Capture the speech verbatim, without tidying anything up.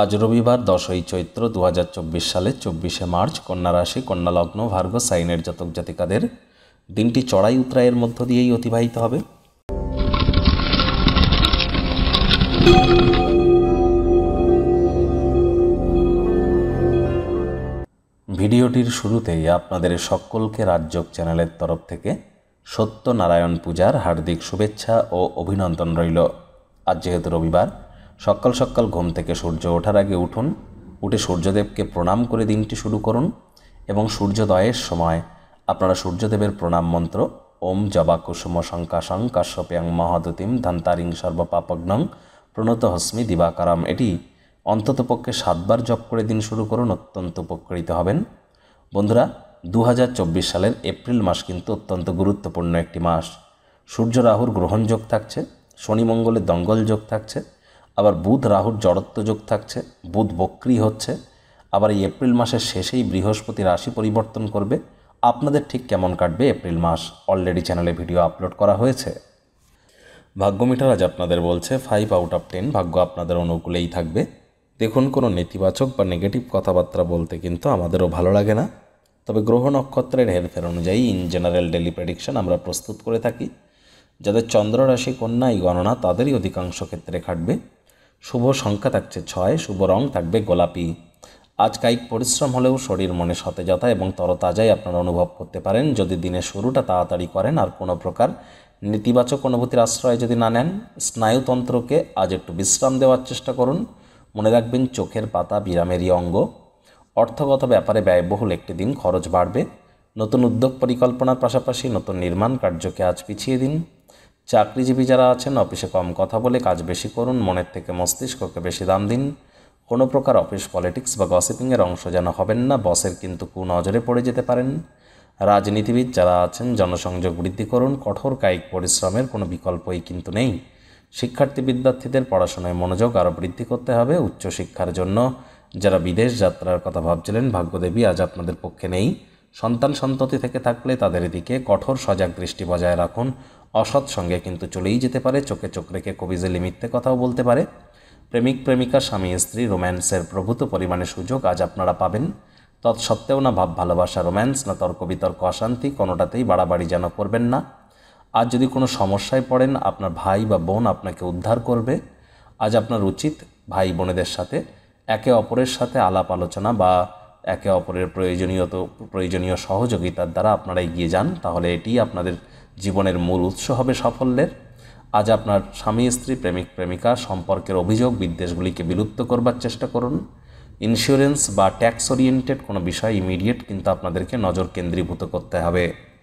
আজ রবিবার দশই চৈত্র দু হাজার চব্বিশ সালের চব্বিশে মার্চ। কন্যা রাশি, কন্যা লগ্ন, ভার্গ সাইনের জাতক জাতিকাদের দিনটি চড়াই উতরায়ের মধ্য দিয়েই অতিবাহিত হবে। ভিডিওটির শুরুতেই আপনাদের সকলকে রাজযোগ চ্যানেলের তরফ থেকে সত্যনারায়ণ পূজার হার্দিক শুভেচ্ছা ও অভিনন্দন রইল। আজ যেহেতু রবিবার, সকাল সকাল ঘুম থেকে সূর্য ওঠার আগে উঠুন, উঠে সূর্যদেবকে প্রণাম করে দিনটি শুরু করুন এবং সূর্যোদয়ের সময় আপনারা সূর্যদেবের প্রণাম মন্ত্র ওম জবা কুসুম শঙ্কাশং কাশ্যপ্যাং মহাদতিম ধন্তারিং সর্বপাপগ্নং প্রণত হস্মি দিবাকারাম এটি অন্ততপক্ষে সাতবার জপ করে দিন শুরু করুন, অত্যন্ত উপকৃত হবেন। বন্ধুরা, দু হাজার চব্বিশ সালের এপ্রিল মাস কিন্তু অত্যন্ত গুরুত্বপূর্ণ একটি মাস। সূর্য রাহুর গ্রহণযোগ থাকছে, শনি মঙ্গলের দঙ্গল যোগ থাকছে, আবার বুধ রাহুর জড়ত্ব যোগ থাকছে, বুধ বক্রি হচ্ছে, আবার এই এপ্রিল মাসের শেষেই বৃহস্পতি রাশি পরিবর্তন করবে। আপনাদের ঠিক কেমন কাটবে এপ্রিল মাস, অলরেডি চ্যানেলে ভিডিও আপলোড করা হয়েছে। ভাগ্যমিটার আজ আপনাদের বলছে ফাইভ আউট অফ টেন ভাগ্য আপনাদের অনুকূলেই থাকবে। দেখুন, কোনো নেতিবাচক বা নেগেটিভ কথাবার্তা বলতে কিন্তু আমাদেরও ভালো লাগে না, তবে গ্রহ নক্ষত্রের হেরফের অনুযায়ী ইন জেনারেল ডেলি প্রেডিকশন আমরা প্রস্তুত করে থাকি। যাদের চন্দ্র রাশি কন্যা, এই গণনা তাদেরই অধিকাংশ ক্ষেত্রে খাটবে। শুভ সংখ্যা থাকছে ছয়, শুভ রং থাকবে গোলাপি। আজ কায়িক পরিশ্রম হলেও শরীর মনে সতেজতা এবং তরতাজাই আপনারা অনুভব করতে পারেন যদি দিনের শুরুটা তাড়াতাড়ি করেন আর কোনো প্রকার নেতিবাচক অনুভূতির আশ্রয় যদি না নেন। স্নায়ুতন্ত্রকে আজ একটু বিশ্রাম দেওয়ার চেষ্টা করুন। মনে রাখবেন, চোখের পাতা বিরামেরই অঙ্গ। অর্থগত ব্যাপারে ব্যয়বহুল একটি দিন, খরচ বাড়বে। নতুন উদ্যোগ পরিকল্পনার পাশাপাশি নতুন নির্মাণ কার্যকে আজ পিছিয়ে দিন। চাকরিজীবী যারা আছেন, অফিসে কম কথা বলে কাজ বেশি করুন, মনের থেকে মস্তিষ্ককে বেশি দাম দিন। কোনো প্রকার অফিস পলিটিক্স বা গসিপিংয়ের অংশ যেন হবেন না, বসের কিন্তু কুনজরে পড়ে যেতে পারেন। রাজনীতিবিদ যারা আছেন, জনসংযোগ বৃদ্ধি করুন। কঠোর কায়িক পরিশ্রমের কোনো বিকল্পই কিন্তু নেই। শিক্ষার্থী বিদ্যার্থীদের পড়াশোনায় মনোযোগ আরও বৃদ্ধি করতে হবে। উচ্চশিক্ষার জন্য যারা বিদেশ যাত্রার কথা ভাবছিলেন, ভাগ্যদেবী আজ আপনাদের পক্ষে নেই। সন্তান সন্ততি থেকে থাকলে তাদের দিকে কঠোর সজাগ দৃষ্টি বজায় রাখুন। অসৎ সঙ্গে কিন্তু চলেই যেতে পারে, চোখে চোখ রেখে কবিজেলি মিথ্যে কথাও বলতে পারে। প্রেমিক প্রেমিকা, স্বামী স্ত্রী রোম্যান্সের প্রভূত পরিমাণে সুযোগ আজ আপনারা পাবেন। তৎসত্ত্বেও না ভাব ভালোবাসা রোম্যান্স, না তর্ক বিতর্ক অশান্তি, কোনোটাতেই বাড়াবাড়ি যেন করবেন না। আজ যদি কোনো সমস্যায় পড়েন, আপনার ভাই বা বোন আপনাকে উদ্ধার করবে। আজ আপনার উচিত ভাই বোনেদের সাথে একে অপরের সাথে আলাপ আলোচনা বা একে অপরের প্রয়োজনীয় প্রয়োজনীয় সহযোগিতার দ্বারা আপনারা এগিয়ে যান, তাহলে এটি আপনাদের জীবনের মূল উৎস হবে সাফল্যের। আজ আপনার স্বামী স্ত্রী প্রেমিক প্রেমিকা সম্পর্কের অভিযোগ বিদ্বেষগুলিকে বিলুপ্ত করবার চেষ্টা করুন। ইন্স্যুরেন্স বা ট্যাক্স ওরিয়েন্টেড কোনো বিষয় ইমিডিয়েট কিন্তু আপনাদেরকে নজর কেন্দ্রীভূত করতে হবে।